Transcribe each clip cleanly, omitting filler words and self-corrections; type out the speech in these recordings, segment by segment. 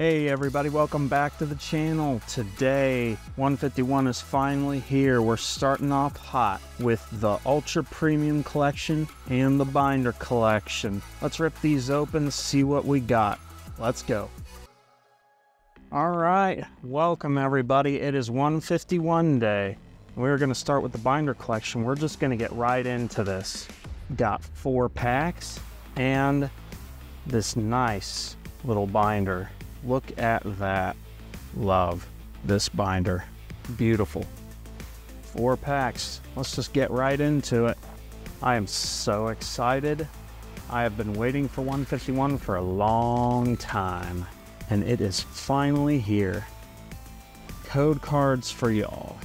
Hey everybody, welcome back to the channel. Today 151 is finally here. We're starting off hot with the Ultra Premium Collection and the Binder Collection. Let's rip these open, see what we got. Let's go. All right, welcome everybody. It is 151 day. We're going to start with the Binder Collection. We're just going to get right into this. Got 4 packs and this nice little binder. Look at that. Love this binder. Beautiful. 4 packs. Let's just get right into it. I am so excited. I have been waiting for 151 for a long time, and it is finally here. Code cards for y'all.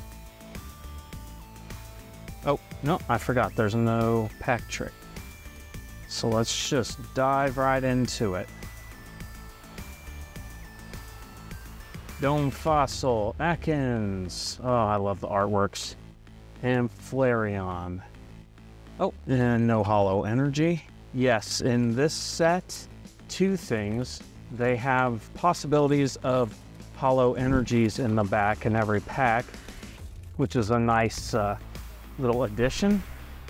Oh, no, I forgot. There's no pack trick. So let's just dive right into it. Dome Fossil, Atkins. Oh, I love the artworks. And Flareon. Oh, and no hollow energy. Yes, in this set, 2 things. They have possibilities of hollow energies in the back in every pack, which is a nice little addition.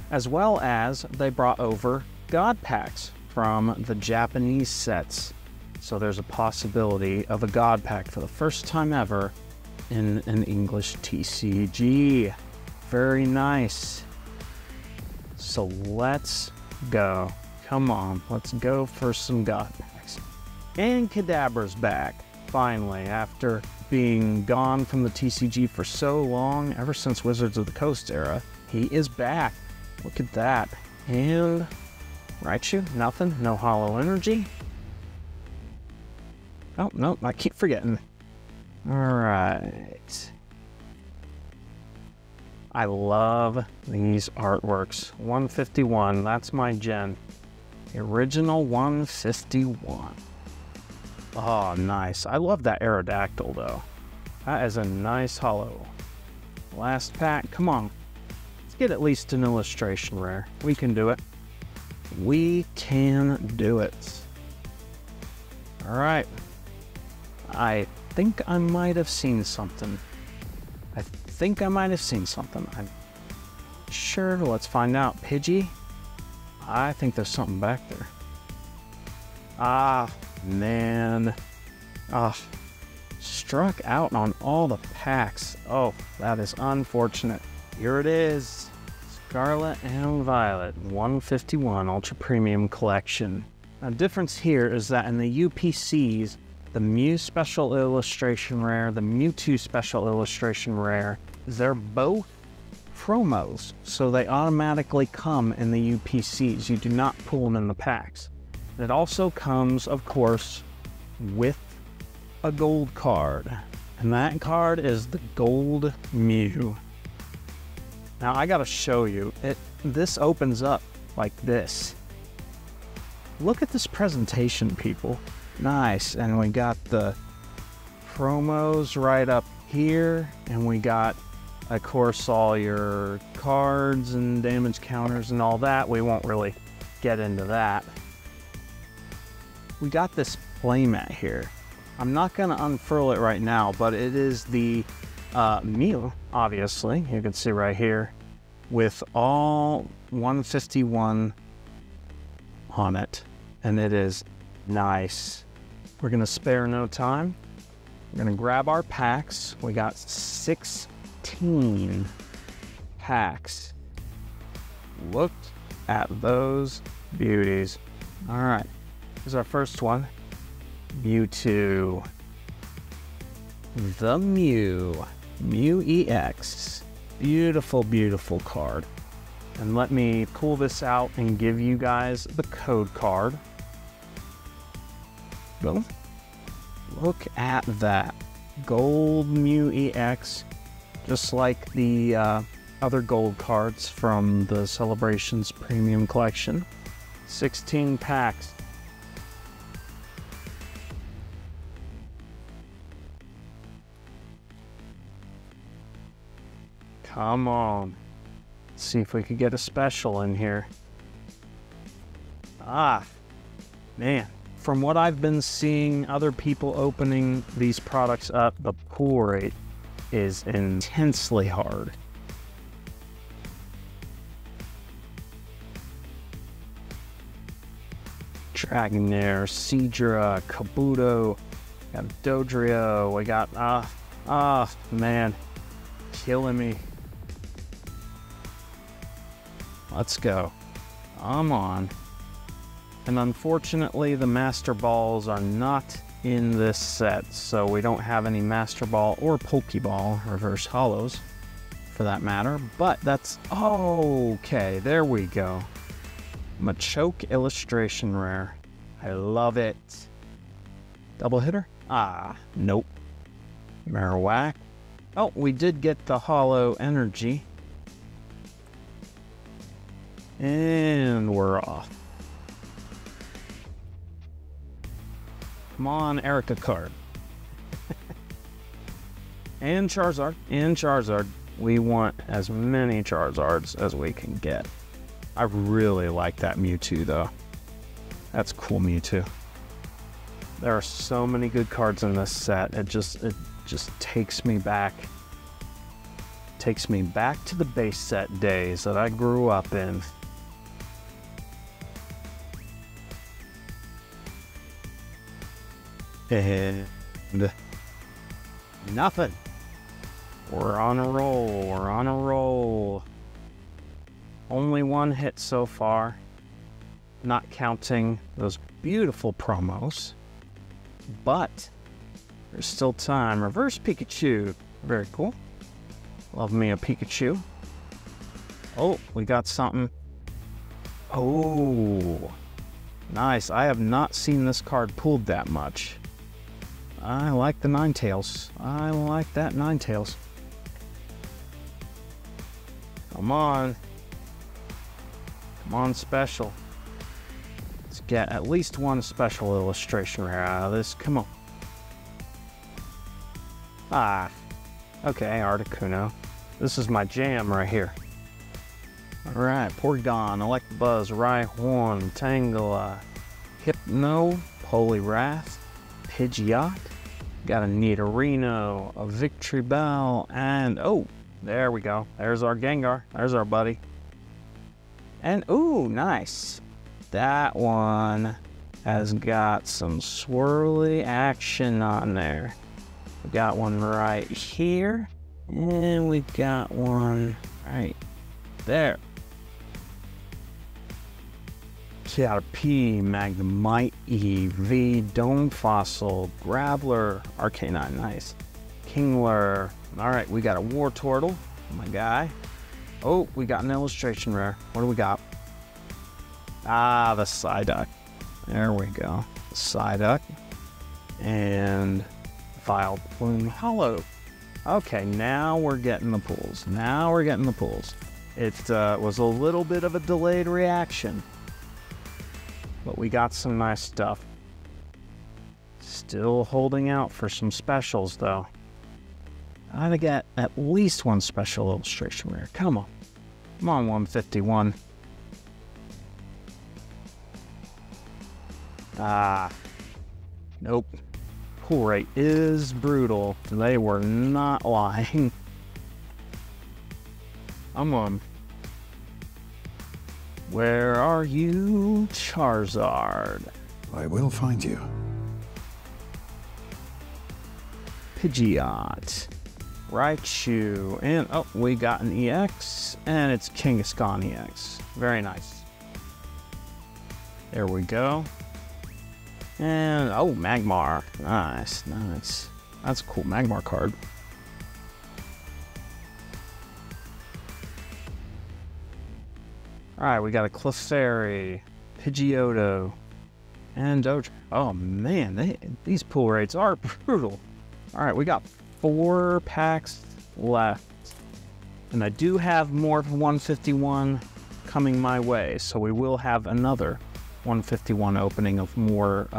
As well as they brought over God packs from the Japanese sets. So there's a possibility of a God pack for the first time ever in an English TCG. Very nice. So let's go. Come on, let's go for some God packs. And Kadabra's back, finally, after being gone from the TCG for so long, ever since Wizards of the Coast era. He is back. Look at that. And Raichu, nothing, no hollow energy. Oh, no, I keep forgetting. All right. I love these artworks. 151, that's my gen. The original 151. Oh, nice. I love that Aerodactyl, though. That is a nice hollow. Last pack, come on. Let's get at least an illustration rare. We can do it. We can do it. All right. I think I might have seen something. I'm sure. Let's find out. Pidgey? I think there's something back there. Ah, man. Ah, struck out on all the packs. Oh, that is unfortunate. Here it is. Scarlet and Violet, 151 Ultra Premium Collection. Now, the difference here is that in the UPCs, the Mew Special Illustration Rare, the Mewtwo Special Illustration Rare, they're both promos, so they automatically come in the UPCs. You do not pull them in the packs. And it also comes, of course, with a gold card, and that card is the Gold Mew. Now, I gotta show you, this opens up like this. Look at this presentation, people. Nice, and we got the promos right up here, and we got, of course, all your cards and damage counters and all that. We won't really get into that. We got this playmat here. I'm not going to unfurl it right now, but it is the Mew, obviously. You can see right here with all 151 on it, and it is nice. We're gonna spare no time. We're gonna grab our packs. We got 16 packs. Look at those beauties. All right, here's our first one. Mewtwo. The Mew. Mew EX. Beautiful, beautiful card. And let me pull this out and give you guys the code card. Boom. Look at that. Gold Mew EX, just like the other gold cards from the Celebrations Premium Collection. 16 packs. Come on. Let's see if we could get a special in here. Ah, man. from what I've been seeing, other people opening these products up, the pull rate is intensely hard. Dragonair, Seadra, Kabuto, we got Dodrio, we got, man, killing me. Let's go. Come on. And unfortunately, the Master Balls are not in this set, so we don't have any Master Ball or Pokeball, Reverse Hollows, for that matter, but that's... okay, there we go. Machoke Illustration Rare. I love it. Double hitter? Ah, nope. Marowak. Oh, we did get the Hollow Energy. And we're off. Come on, Erica card. And Charizard. And Charizard. We want as many Charizards as we can get. I really like that Mewtwo, though. That's cool, Mewtwo. There are so many good cards in this set. It just takes me back. Takes me back to the base set days that I grew up in. And nothing. We're on a roll. We're on a roll. Only one hit so far, not counting those beautiful promos, but there's still time. Reverse Pikachu, very cool. Love me a Pikachu. Oh, we got something. Oh, nice. I have not seen this card pulled that much. I like the Ninetales. I like that Ninetales. Come on. Come on, special. Let's get at least one special illustration rare out of this. Come on. Ah. Okay, Articuno. This is my jam right here. Alright, Porygon, Electabuzz, Rhyhorn, Tangela, Hypno, Poliwrath, Pidgeot. Got a Nidorino, a Victory Bell, and oh, there we go. There's our Gengar. There's our buddy. And, ooh, nice. That one has got some swirly action on there. We've got one right here. And we've got one right there. Caterpie, Magnemite E, Dome Fossil, Graveler, Arcanine, nice. Kingler. All right, we got a Wartortle, my guy. Oh, we got an illustration rare. What do we got? Ah, the Psyduck. There we go. Psyduck. And Vile Plume Hollow. Okay, now we're getting the pulls. Now we're getting the pulls. It was a little bit of a delayed reaction. But we got some nice stuff. Still holding out for some specials, though. I gotta get at least one special illustration rare. Come on. Come on, 151. Ah. Nope. Pull rate is brutal. They were not lying. I'm on. Where are you, Charizard? I will find you. Pidgeot. Raichu. And, oh, we got an EX. And it's Kangaskhan EX. Very nice. There we go. And, oh, Magmar. Nice, nice. That's a cool Magmar card. Alright, we got a Clefairy, Pidgeotto, and Doge. Oh, man, these pull rates are brutal. Alright, we got 4 packs left. And I do have more of 151 coming my way, so we will have another 151 opening of more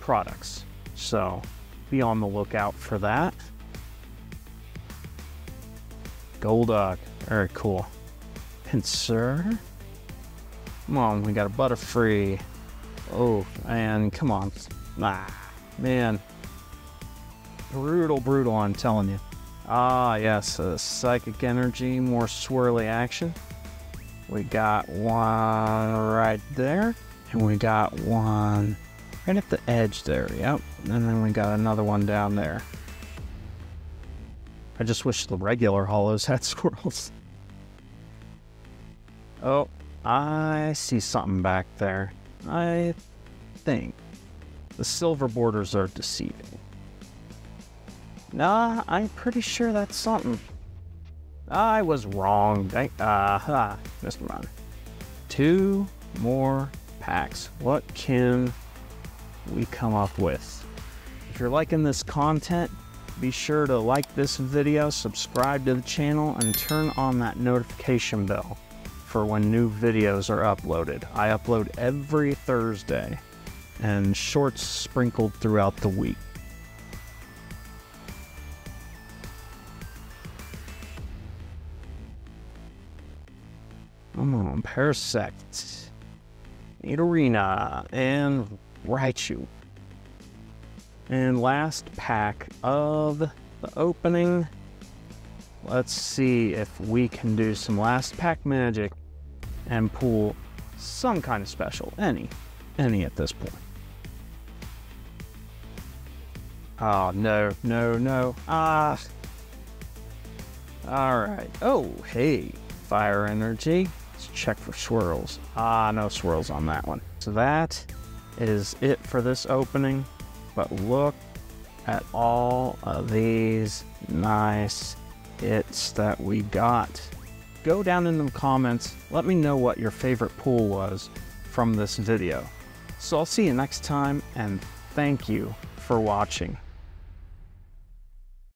products. So be on the lookout for that. Golduck, very cool. Pinsir. Come on, we got a Butterfree, Oh, and come on. Ah, man. Brutal, brutal, I'm telling you. Ah, yes, Psychic Energy, more swirly action. We got one right there, and we got one right at the edge there, yep. And then we got another one down there. I just wish the regular hollows had squirrels. Oh, I see something back there. I think the silver borders are deceiving. Nah, I'm pretty sure that's something. I was wrong. Mr. Mine. Two more packs. What can we come up with? If you're liking this content, be sure to like this video, subscribe to the channel, and turn on that notification bell for when new videos are uploaded. I upload every Thursday and shorts sprinkled throughout the week. Come on, Parasect, Nidorino, and Raichu. And last pack of the opening. Let's see if we can do some last pack magic and pull some kind of special. Any at this point. Oh, no, no, no. Ah. All right. Oh, hey, Fire Energy. Check for swirls. Ah, no swirls on that one. So that is it for this opening, but look at all of these nice hits that we got. Go down in the comments, let me know what your favorite pull was from this video. So I'll see you next time, and thank you for watching.